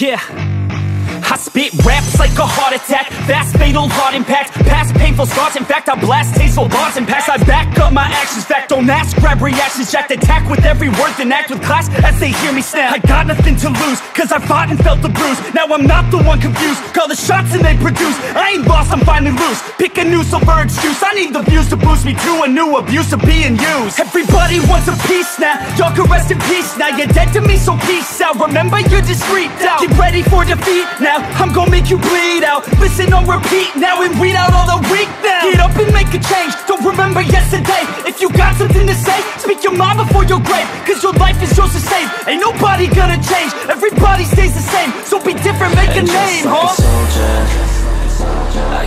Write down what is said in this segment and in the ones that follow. Yeah, I spit raps like a heart attack, fast fatal heart impact, past painful scars. In fact, I blast tasteful bars and packs. I back up my actions, fact. Don't ask, grab reactions, jacked. Attack with every word, then act with class as they hear me snap. I got nothing to lose, cause I fought and felt the bruise. Now I'm not the one confused, call the shots and they produce. I ain't lost, I'm finally loose. Pick a new silver excuse, I need the views to boost me to a new abuse of being used. Everybody wants a piece now, y'all can rest in peace now. You're dead to me, so peace out, remember you're just freaked out. Get ready for defeat now, I'm gonna make you bleed out. Listen on repeat now and weed out all the weak now. Get up and make a change, don't remember yesterday. If you got something to say, speak your mind before your grave. Cause your life is yours to save, ain't nobody gonna change. Everybody stays the same, so be different, make and a name, like a soldier, I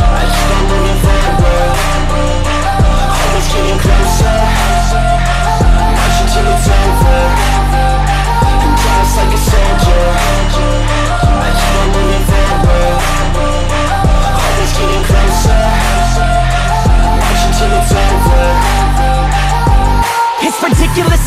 I keep on moving forward, always getting closer, I'm marching till it's over. And just like a soldier, I keep on moving forward, always getting closer, marching till it's over. It's ridiculous,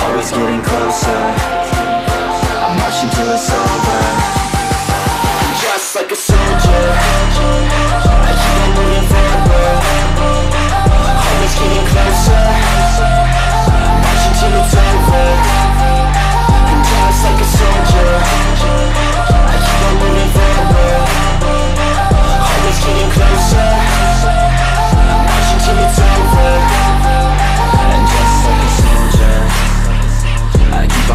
always getting closer, I'm marching till it's over. Just like a soldier, I keep on moving forward, always getting closer, I'm marching till it's over. And just like a soldier, I keep on moving forward, always getting closer, till it's over. And just like a soldier, I keep